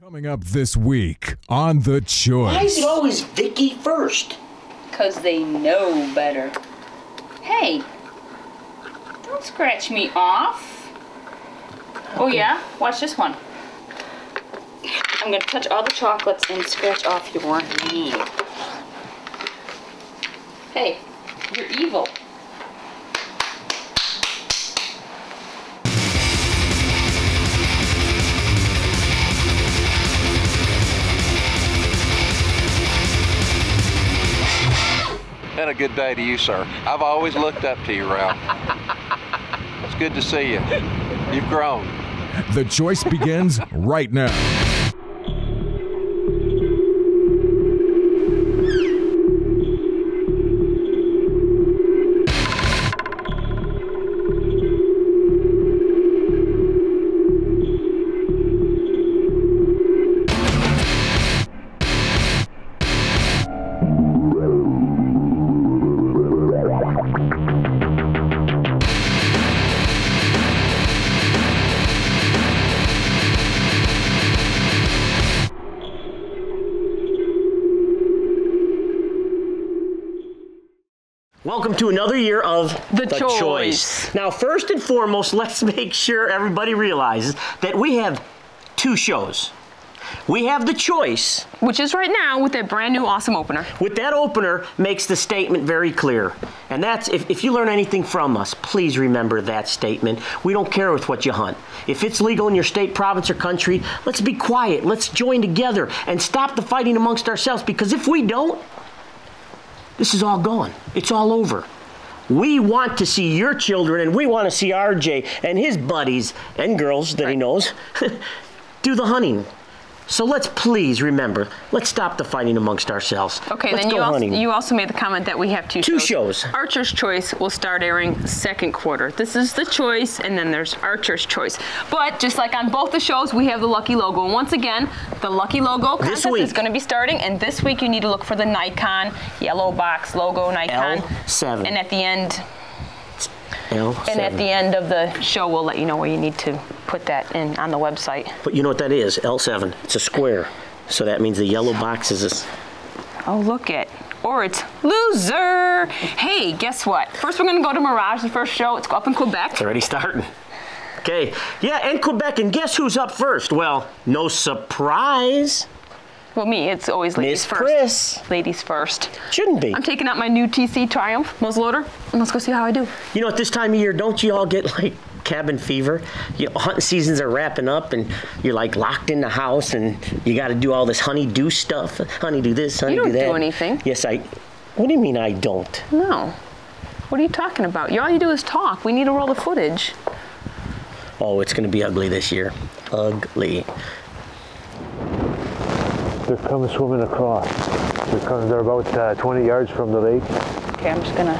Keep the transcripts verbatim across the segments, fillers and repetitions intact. Coming up this week on The Choice. Why is it always Vicky first? Because they know better. Hey, don't scratch me off. Okay. Oh yeah? Watch this one. I'm going to touch all the chocolates and scratch off your knee. Hey, you're evil. And a good day to you, sir. I've always looked up to you, Ralph. It's good to see you. You've grown. The Choice begins right now. Welcome to another year of The, the Choice. Choice. Now, first and foremost, let's make sure everybody realizes that we have two shows. We have The Choice, which is right now with that brand new awesome opener. With that opener makes the statement very clear. And that's, if, if you learn anything from us, please remember that statement. We don't care with what you hunt. If it's legal in your state, province, or country, let's be quiet. Let's join together and stop the fighting amongst ourselves, because if we don't, this is all gone. It's all over. We want to see your children, and we want to see R J and his buddies and girls that he knows do the hunting. So let's please remember, let's stop the fighting amongst ourselves. Okay, let's then go you, hunting. Also, you also made the comment that we have two, two shows. Two shows. Archer's Choice will start airing second quarter. This is The Choice, and then there's Archer's Choice. But just like on both the shows, we have the lucky logo. And once again, the lucky logo contest is going to be starting, and this week you need to look for the Nikon yellow box logo, Nikon. L seven. And at the end, L seven. And at the end of the show, we'll let you know where you need to put that in on the website. But you know what that is, L seven. It's a square. So that means the yellow box is this. Oh, look it. Or it's loser. Hey, guess what? First, we're going to go to Mirage, the first show. It's up in Quebec. It's already starting. Okay. Yeah, in Quebec. And guess who's up first? Well, no surprise. Well, me. It's always ladies first. Miss Chris. Ladies first. Shouldn't be. I'm taking out my new T C Triumph muzzleloader, and let's go see how I do. You know, at this time of year, don't you all get, like, cabin fever? You know, hunting seasons are wrapping up, and you're, like, locked in the house, and you got to do all this honey-do stuff. Honey-do this, honey-do that. You don't do anything. Yes, I... What do you mean I don't? No. What are you talking about? All you do is talk. We need to roll the footage. Oh, it's going to be ugly this year. Ugly. They're coming swimming across. They're, coming, they're about uh, twenty yards from the lake. Okay, I'm just gonna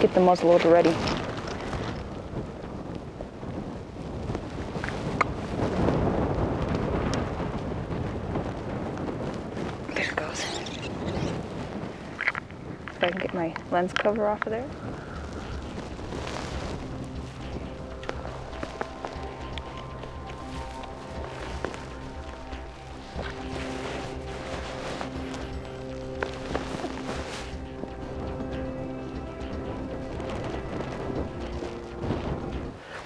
get the muzzleloader ready. There it goes. If I can get my lens cover off of there.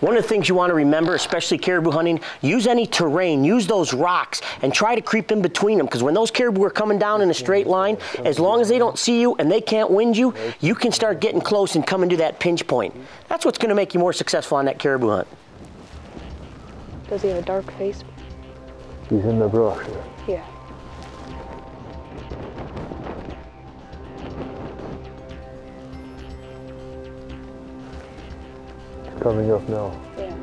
One of the things you want to remember, especially caribou hunting, use any terrain, use those rocks, and try to creep in between them, because when those caribou are coming down in a straight line, as long as they don't see you and they can't wind you, you can start getting close and coming to that pinch point. That's what's going to make you more successful on that caribou hunt. Does he have a dark face? He's in the brush. Yeah. Coming up now. Yeah.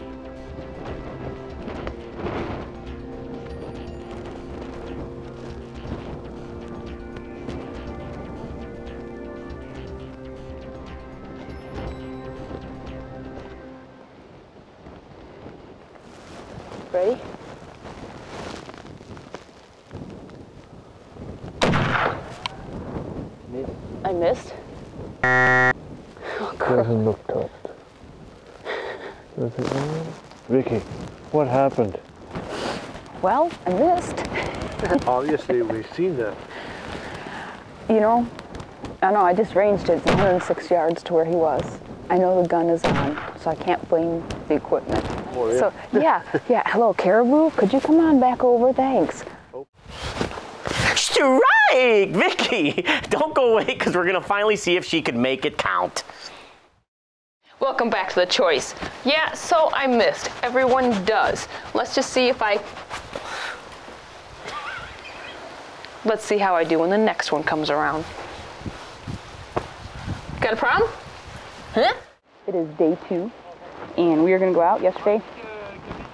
Ready? Missed. I missed. Oh, doesn't look tough. Vicky, what happened? well, I missed. Obviously, we've seen that. You know, I know, I just ranged it one hundred six yards to where he was. I know the gun is on, so I can't blame the equipment. Oh, yeah. So, yeah, yeah, hello, Caribou, could you come on back over? Thanks. Oh. Strike! Vicky, don't go away, because we're going to finally see if she can make it count. Welcome back to The Choice. Yeah, so I missed. Everyone does. Let's just see if I... Let's see how I do when the next one comes around. Got a problem? Huh? It is day two, and we are going to go out. Yesterday,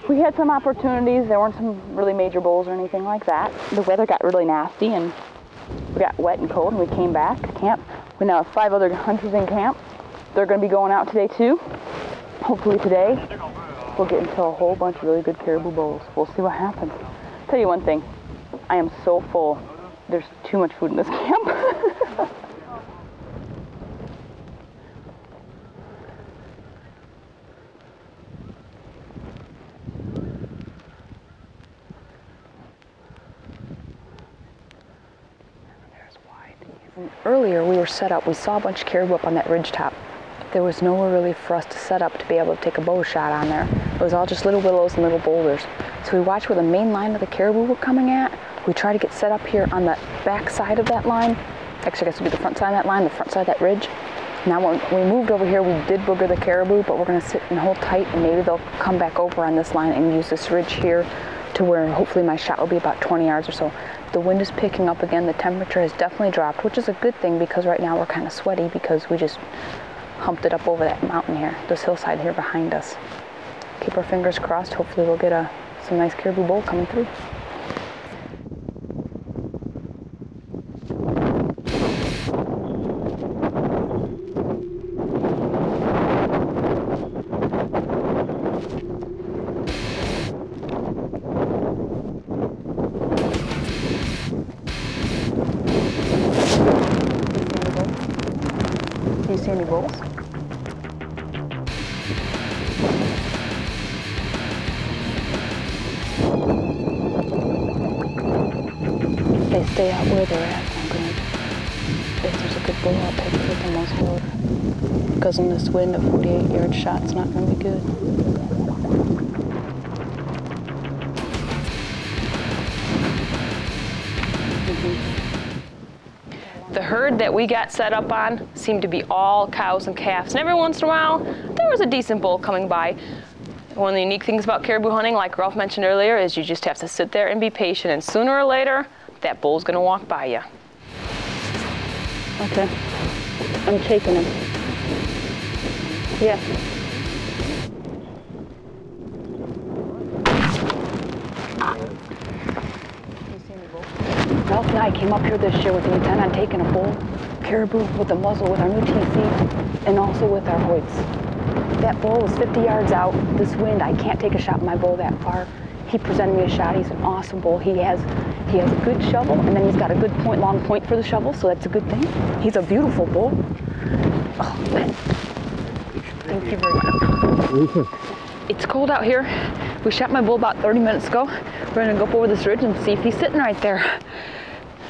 we had some opportunities. There weren't some really major bowls or anything like that. The weather got really nasty, and we got wet and cold, and we came back to camp. We now have five other hunters in camp. They're going to be going out today, too. Hopefully today, we'll get into a whole bunch of really good caribou bowls. We'll see what happens. I'll tell you one thing. I am so full. There's too much food in this camp. Earlier, we were set up. We saw a bunch of caribou up on that ridge top. There was nowhere really for us to set up to be able to take a bow shot on there. It was all just little willows and little boulders. So we watched where the main line of the caribou were coming at. We tried to get set up here on the back side of that line. Actually, I guess it would be the front side of that line, the front side of that ridge. Now, when we moved over here, we did booger the caribou, but we're going to sit and hold tight, and maybe they'll come back over on this line and use this ridge here to where hopefully my shot will be about twenty yards or so. The wind is picking up again. The temperature has definitely dropped, which is a good thing because right now we're kind of sweaty because we just humped it up over that mountain here, this hillside here behind us. Keep our fingers crossed. Hopefully we'll get a, some nice caribou bowl coming through. Out where they're at, I'm going to, if there's a good bull, I'll take it with the muzzle loader. Because in this wind, a forty-eight yard shot's not going to be good. Mm-hmm. The herd that we got set up on seemed to be all cows and calves, and every once in a while, there was a decent bull coming by. One of the unique things about caribou hunting, like Ralph mentioned earlier, is you just have to sit there and be patient, and sooner or later, that bull's gonna walk by you. Okay, I'm shaking him. Yeah. Ah. You see any bull? Ralph and I came up here this year with the intent on taking a bull caribou with a muzzle with our new T C and also with our Hoyts. That bull was fifty yards out. This wind, I can't take a shot at my bull that far. He presented me a shot. He's an awesome bull. He has he has a good shovel, and then he's got a good point, long point for the shovel, so that's a good thing. He's a beautiful bull. Oh, man. Thank you very much. It's cold out here. We shot my bull about thirty minutes ago. We're going to go up over this ridge and see if he's sitting right there.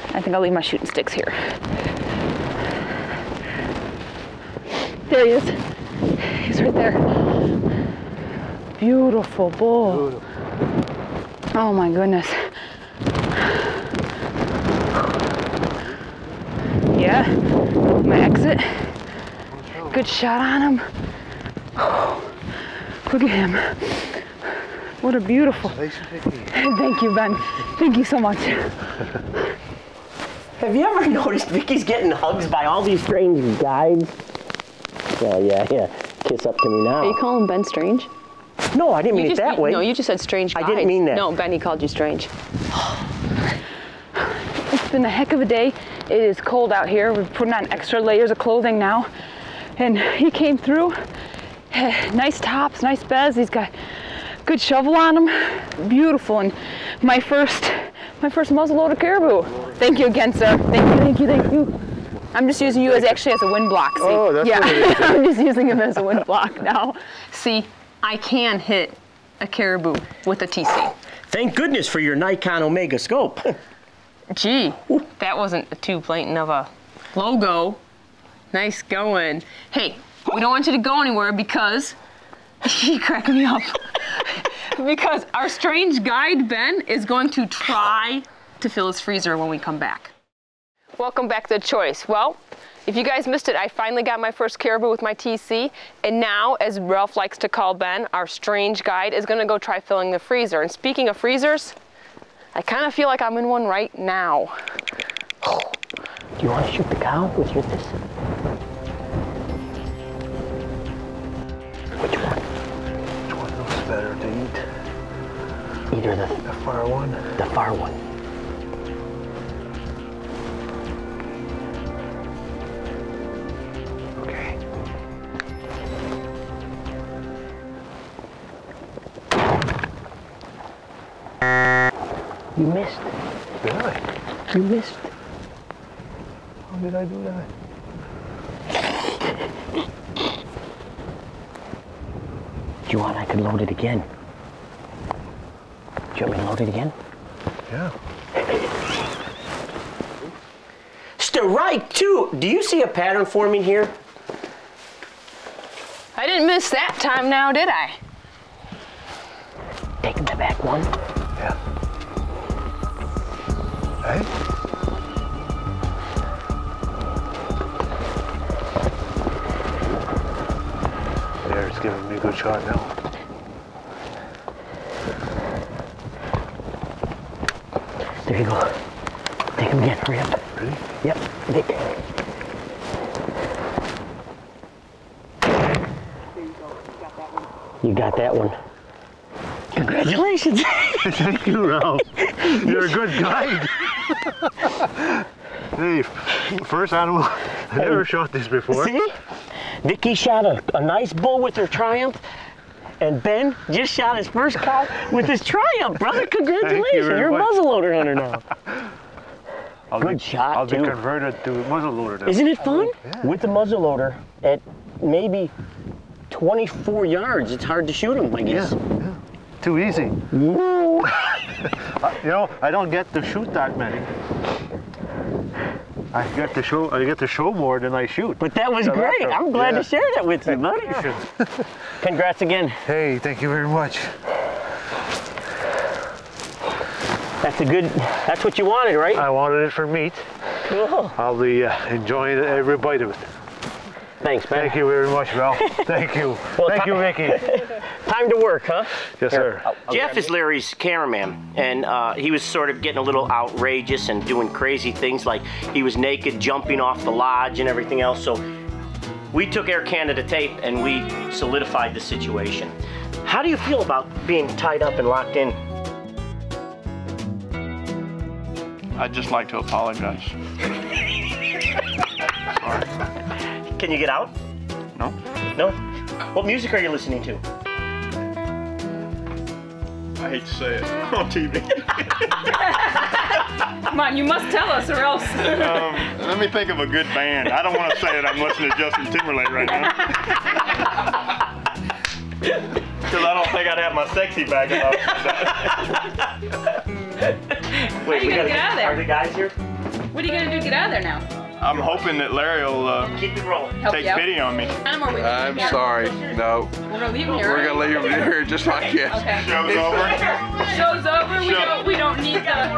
I think I'll leave my shooting sticks here. There he is. He's right there. Beautiful bull. Beautiful. Oh my goodness. Yeah, max it. Good shot on him. Oh, look at him. What a beautiful. Thank you, Ben. Thank you so much. Have you ever noticed Vicky's getting hugs by all these strange guys? Yeah, yeah, yeah. Kiss up to me now. Are you calling Ben strange? No, I didn't mean it that way. No, you just said strange guys. I didn't mean that. No, Benny called you strange. It's been a heck of a day. It is cold out here. We're putting on extra layers of clothing now. And he came through. Nice tops, nice beds. He's got good shovel on him. Beautiful. And my first, my first muzzleloader caribou. Thank you again, sir. Thank you, thank you, thank you. I'm just using you as actually as a wind block. See? Oh, that's yeah. What it is. I'm just using him as a wind block now. See. I can hit a caribou with a T C. Thank goodness for your Nikon Omega scope. Gee, that wasn't too blatant of a logo. Nice going. Hey, we don't want you to go anywhere because you crack me up. Because our strange guide, Ben, is going to try to fill his freezer when we come back. Welcome back to The Choice. Well, if you guys missed it, I finally got my first caribou with my T C, and now, as Ralph likes to call Ben, our strange guide is gonna go try filling the freezer. And speaking of freezers, I kind of feel like I'm in one right now. Oh. Do you want to shoot the cow with your this? Which one? Which one looks better to eat? Either the, the far one. The far one. Okay. You missed. Really? You missed. How did I do that? Do you want I could load it again? Do you want me to load it again? Yeah. Strike two! Do you see a pattern forming here? I didn't miss that time now, did I? Taking the back one? Yeah. Hey? Giving me a good shot now. There you go. Take him again. Hurry up. Ready? Yep. Take. There you go. You got that one. You got that one. Congratulations. Thank you, Ralph. You're a good guide. Hey, first animal I've hey. ever shot this before. See? Vicky shot a, a nice bull with her Triumph, and Ben just shot his first cow with his Triumph, brother. Congratulations, you you're much. a muzzleloader hunter now. I'll Good be, shot, I'll too. be converted to muzzleloader now. Isn't it fun? Yeah. With the muzzleloader at maybe twenty-four yards, it's hard to shoot him, I guess. Yeah, yeah. Too easy. You know, I don't get to shoot that many. I get to show. I get to show more than I shoot. But that was so great. After, I'm glad yeah. to share that with you, buddy. Congrats again. Hey, thank you very much. That's a good. That's what you wanted, right? I wanted it for meat. Cool. I'll be uh, enjoying every bite of it. Thanks, man. Thank you very much, Ralph. Thank you. Well, thank you, Vicky. Time to work, huh? Yes, sir. I'll, I'll Jeff is Larry's cameraman, and uh, he was sort of getting a little outrageous and doing crazy things, like he was naked jumping off the lodge and everything else. So we took Air Canada tape and we solidified the situation. How do you feel about being tied up and locked in? I'd just like to apologize. Sorry. Can you get out? No. No? What music are you listening to? I hate to say it. On T V. Come on, you must tell us or else. um, let me think of a good band. I don't want to say it. I'm listening to Justin Timberlake right now. Because I don't think I'd have my sexy back if I was that. Wait, are you we gotta get out of there? Are the guys here? What are you going to do to get out of there now? I'm hoping that Larry will uh, Keep it rolling. take pity on me. I'm sorry, no. We're gonna leave him here. We're gonna leave him here just okay. like this. Okay. Show's over. Show's over. We Show. don't. We don't need that.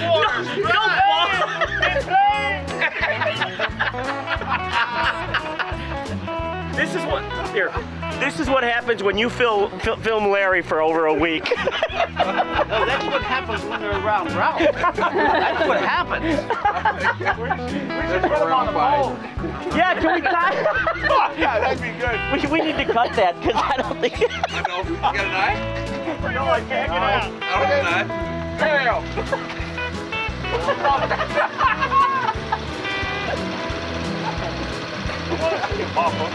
No, no ball. This is what here. This is what happens when you fil fil film Larry for over a week. No, that's what happens when they're around Ralph. That's what happens. We should put them on a pole. Yeah, can we cut? Oh, yeah, that'd be good. We, we need to cut that because I don't think. I don't. You got a knife? No, I can't get out. I don't have a knife. There we go. Oh, oh, oh.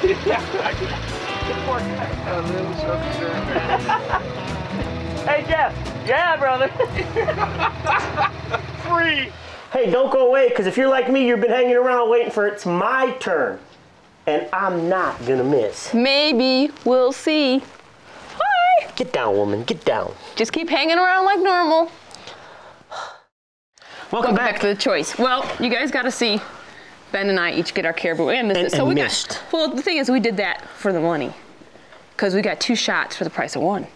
Hey Jeff, yeah brother. Free. Hey, don't go away, because if you're like me, you've been hanging around waiting for it's my turn, and I'm not gonna miss. Maybe we'll see. Get down, woman, get down. Just keep hanging around like normal. Welcome, Welcome back. back to The Choice. Well, you guys got to see Ben and I each get our caribou and this. And, so and we missed. Got, well, the thing is, we did that for the money because we got two shots for the price of one.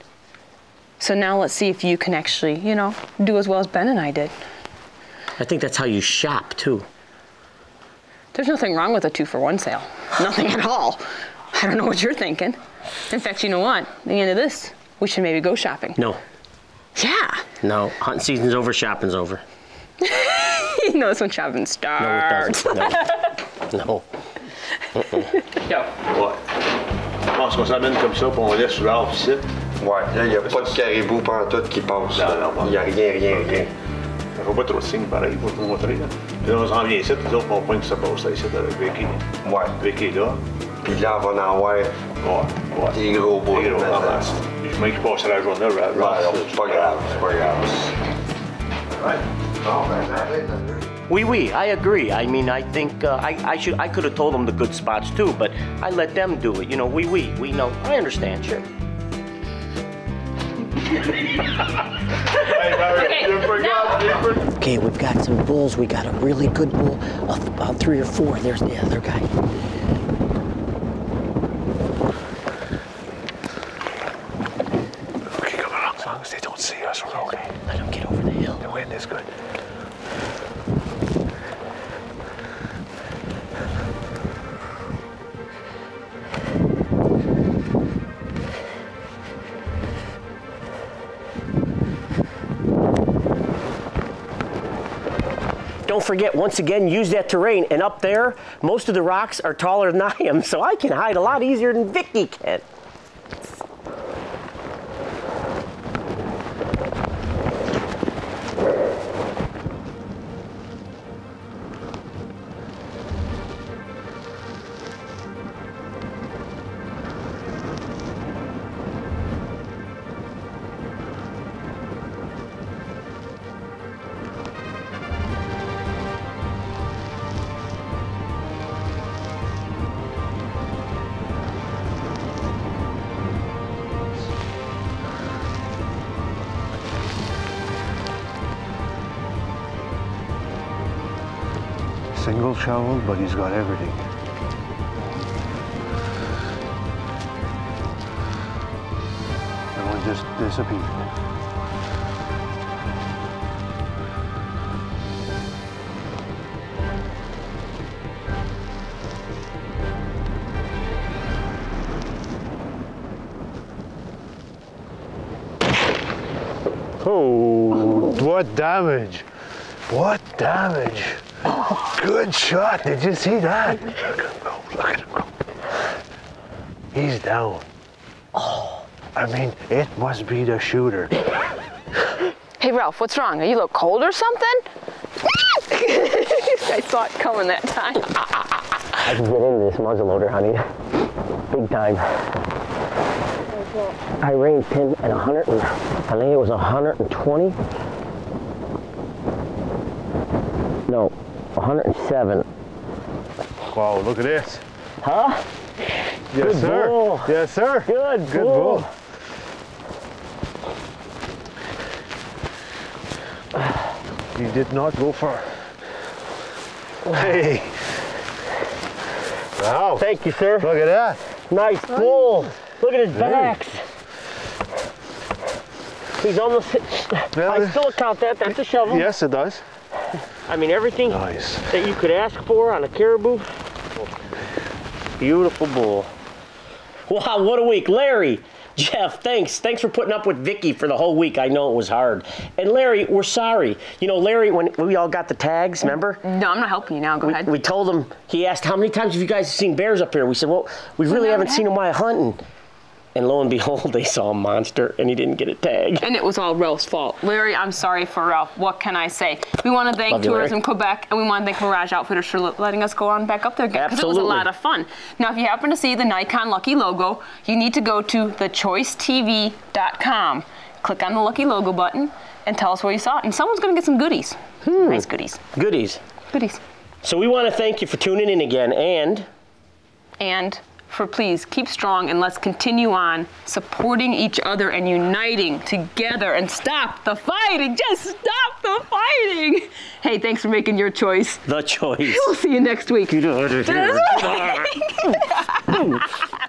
So now let's see if you can actually, you know, do as well as Ben and I did. I think that's how you shop too. There's nothing wrong with a two for one sale. Nothing at all. I don't know what you're thinking. In fact, you know what? At the end of this, we should maybe go shopping. No. Yeah. No, hunting season's over, shopping's over. You know, this when shopping starts. No, it doesn't. No. No. Mm-mm. Yo. Ouais. Je pense qu'on s'amène comme ça, puis on laisse Ralph ici. Ouais, là, il n'y a pas de caribou pantoute qui passe. Il n'y a rien, rien, rien. Il ne faut pas trop de signes, pareil, pour vous montrer. Là. Puis là, on s'en vient ici, puis on pointe ce poste ici avec Vicky. Ouais. Vicky là. Puis là, on va en avoir ouais, ouais. des gros bouts. Des gros ramasses. Je mets que je passerai la journée, Ralph. Ouais, c'est pas grave, c'est pas grave. Ouais. Oui, oui, I agree. I mean, I think uh, I, I should. I could have told them the good spots too, but I let them do it. You know, oui, oui, we know. I understand, sure. Okay, we've got some bulls. We got a really good bull, of about three or four. There's the other guy. Okay, come on. As long as they don't see us, we're okay. Let them get over the hill. The wind is good. Don't forget, once again, use that terrain. And up there, most of the rocks are taller than I am, so I can hide a lot easier than Vicky can. Single shovel, but he's got everything. Everyone just disappeared. Oh, what damage! What damage! Good shot, did you see that? Look at him go, look at him go. He's down. Oh. I mean, it must be the shooter. Hey Ralph, what's wrong? Are you a little cold or something? I saw it coming that time. I can get into this muzzleloader, honey. Big time. I ranged him at one hundred, and I think it was one hundred twenty. No, one hundred seven. Wow, look at this. Huh? Yes, Good sir. Bull. Yes, sir. Good, Good bull. bull. He did not go far. Hey. Wow. Thank you, sir. Look at that. Nice bull. Look at his backs. Hey. He's almost hit. Well, I still count that. That's a shovel. Yes, it does. I mean, everything nice. that you could ask for on a caribou. Beautiful bull. Wow, what a week. Larry, Jeff, thanks. Thanks for putting up with Vicky for the whole week. I know it was hard. And Larry, we're sorry. You know, Larry, when we all got the tags, remember? No, I'm not helping you now. Go we, ahead. We told him, he asked, how many times have you guys seen bears up here? We said, well, we really haven't seen them while hunting. And lo and behold, they saw a monster, and he didn't get a tag. And it was all Ralph's fault. Larry, I'm sorry for Ralph. What can I say? We want to thank Love Tourism you, Quebec, and we want to thank Mirage Outfitters for letting us go on back up there again, because it was a lot of fun. Now, if you happen to see the Nikon Lucky logo, you need to go to the choice t v dot com. Click on the Lucky logo button, and tell us where you saw it. And someone's going to get some goodies. Hmm. Nice goodies. Goodies. Goodies. So we want to thank you for tuning in again, and... And... for please keep strong, and let's continue on supporting each other and uniting together and stop the fighting. Just stop the fighting. Hey, thanks for making your choice. The choice. We'll see you next week. You know what it is.